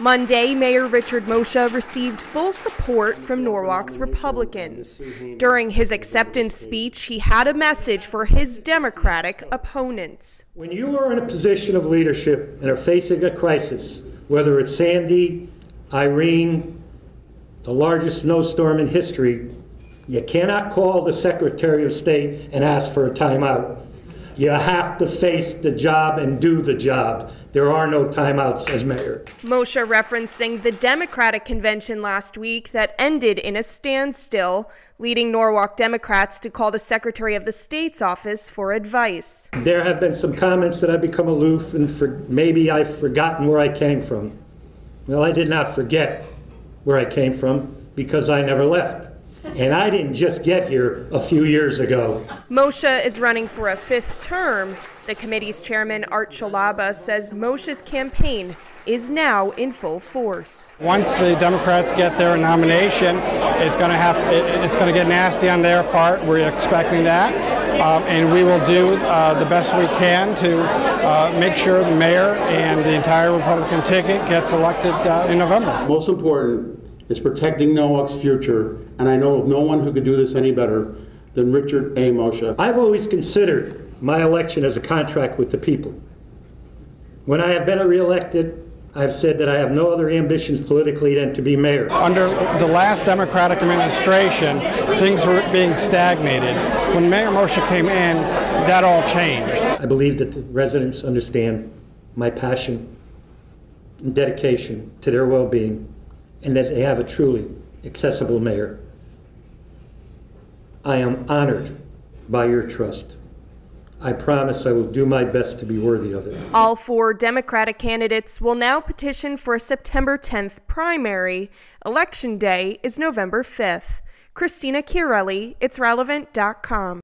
Monday, Mayor Richard Moccia received full support from Norwalk's Republicans. During his acceptance speech, he had a message for his Democratic opponents. When you are in a position of leadership and are facing a crisis, whether it's Sandy, Irene, the largest snowstorm in history, you cannot call the Secretary of State and ask for a timeout. You have to face the job and do the job. There are no timeouts as mayor. Moccia referencing the Democratic convention last week that ended in a standstill, leading Norwalk Democrats to call the Secretary of the State's office for advice. There have been some comments that I've become aloof and maybe I've forgotten where I came from. Well, I did not forget where I came from because I never left. And I didn't just get here a few years ago. Moccia is running for a 5th term. The committee's chairman, Art Scialabba, says Moccia's campaign is now in full force. Once the Democrats get their nomination, it's going to get nasty on their part. We're expecting that, and we will do the best we can to make sure the mayor and the entire Republican ticket gets elected in November. Most important is protecting Norwalk's future, and I know of no one who could do this any better than Richard A. Moccia. I've always considered my election as a contract with the people. When I have been reelected, I've said that I have no other ambitions politically than to be mayor. Under the last Democratic administration, things were being stagnated. When Mayor Moccia came in, that all changed. I believe that the residents understand my passion and dedication to their well-being, and that they have a truly accessible mayor. I am honored by your trust. I promise I will do my best to be worthy of it. All 4 Democratic candidates will now petition for a September 10th primary. Election day is November 5th. Christina Chiarelli, itsrelevant.com.